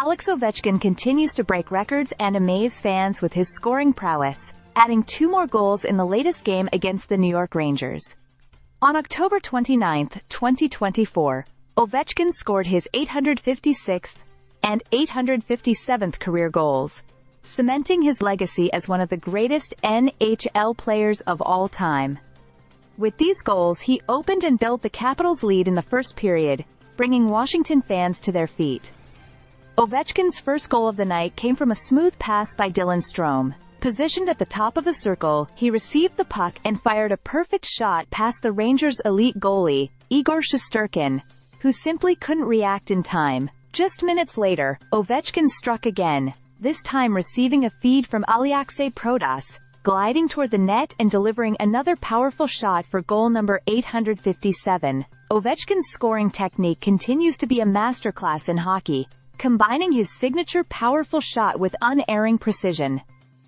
Alex Ovechkin continues to break records and amaze fans with his scoring prowess, adding 2 more goals in the latest game against the New York Rangers. On October 29, 2024, Ovechkin scored his 856th and 857th career goals, cementing his legacy as one of the greatest NHL players of all time. With these goals, he opened and built the Capitals' lead in the first period, bringing Washington fans to their feet. Ovechkin's first goal of the night came from a smooth pass by Dylan Strome. Positioned at the top of the circle, he received the puck and fired a perfect shot past the Rangers' elite goalie, Igor Shesterkin, who simply couldn't react in time. Just minutes later, Ovechkin struck again, this time receiving a feed from Alexei Protas, gliding toward the net and delivering another powerful shot for goal number 857. Ovechkin's scoring technique continues to be a masterclass in hockey, combining his signature powerful shot with unerring precision.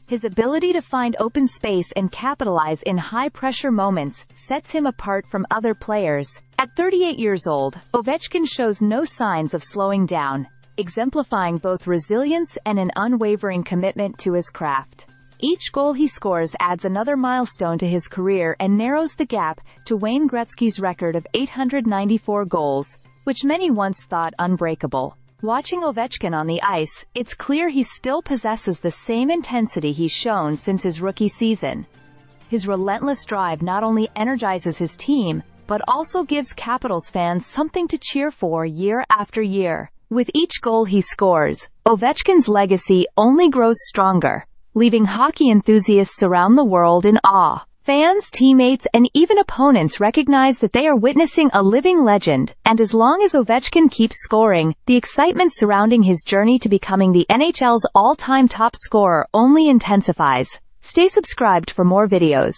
His ability to find open space and capitalize in high-pressure moments sets him apart from other players. At 38 years old, Ovechkin shows no signs of slowing down, exemplifying both resilience and an unwavering commitment to his craft. Each goal he scores adds another milestone to his career and narrows the gap to Wayne Gretzky's record of 894 goals, which many once thought unbreakable. Watching Ovechkin on the ice, it's clear he still possesses the same intensity he's shown since his rookie season. His relentless drive not only energizes his team, but also gives Capitals fans something to cheer for year after year. With each goal he scores, Ovechkin's legacy only grows stronger, leaving hockey enthusiasts around the world in awe. Fans, teammates, and even opponents recognize that they are witnessing a living legend, and as long as Ovechkin keeps scoring, the excitement surrounding his journey to becoming the NHL's all-time top scorer only intensifies. Stay subscribed for more videos.